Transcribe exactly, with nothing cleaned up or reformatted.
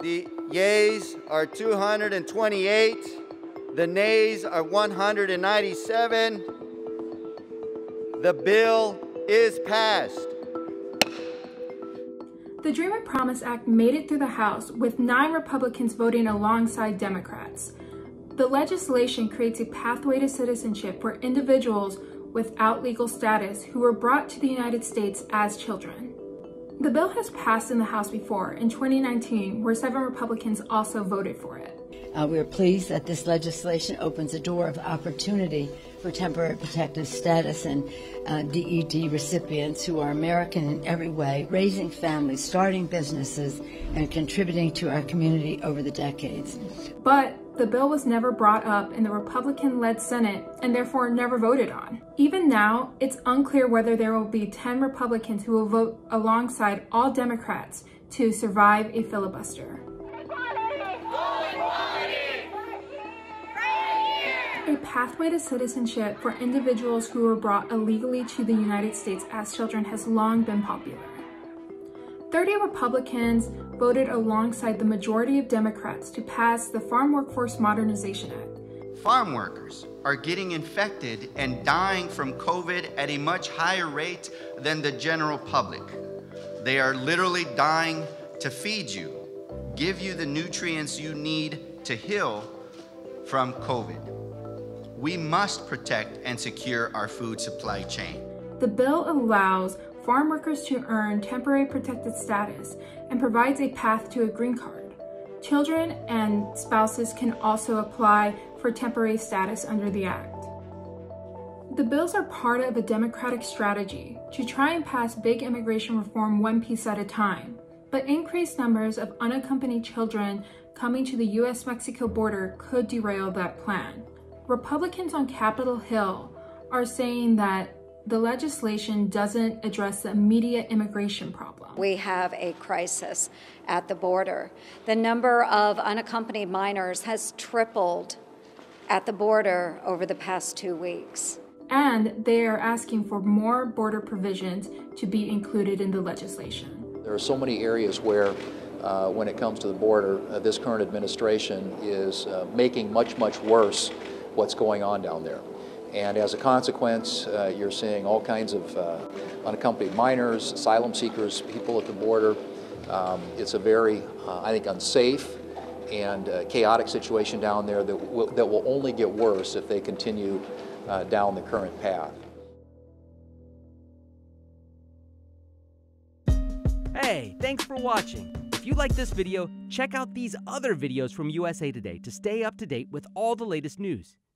The yeas are two hundred twenty-eight, the nays are one hundred ninety-seven. The bill is passed. The Dream and Promise Act made it through the House with nine Republicans voting alongside Democrats. The legislation creates a pathway to citizenship where individuals without legal status who were brought to the United States as children. The bill has passed in the House before, in twenty nineteen, where seven Republicans also voted for it. Uh, we are pleased that this legislation opens a door of opportunity for temporary protective status and uh, D E D recipients who are American in every way, raising families, starting businesses, and contributing to our community over the decades. But the bill was never brought up in the Republican-led Senate and therefore never voted on. Even now, it's unclear whether there will be ten Republicans who will vote alongside all Democrats to survive a filibuster. A pathway to citizenship for individuals who were brought illegally to the United States as children has long been popular. thirty Republicans voted alongside the majority of Democrats to pass the Farm Workforce Modernization Act. Farm workers are getting infected and dying from COVID at a much higher rate than the general public. They are literally dying to feed you, give you the nutrients you need to heal from COVID. We must protect and secure our food supply chain. The bill allows farm workers to earn temporary protected status and provides a path to a green card. Children and spouses can also apply for temporary status under the act. The bills are part of a Democratic strategy to try and pass big immigration reform one piece at a time, but increased numbers of unaccompanied children coming to the U S Mexico border could derail that plan. Republicans on Capitol Hill are saying that the legislation doesn't address the immediate immigration problem. We have a crisis at the border. The number of unaccompanied minors has tripled at the border over the past two weeks. And they are asking for more border provisions to be included in the legislation. There are so many areas where, uh, when it comes to the border, uh, this current administration is uh, making much, much worse what's going on down there. And as a consequence, uh, you're seeing all kinds of uh, unaccompanied minors, asylum seekers, people at the border. Um, it's a very, uh, I think, unsafe and uh, chaotic situation down there that, w that will only get worse if they continue uh, down the current path. Hey, thanks for watching. If you like this video, check out these other videos from U S A Today to stay up to date with all the latest news.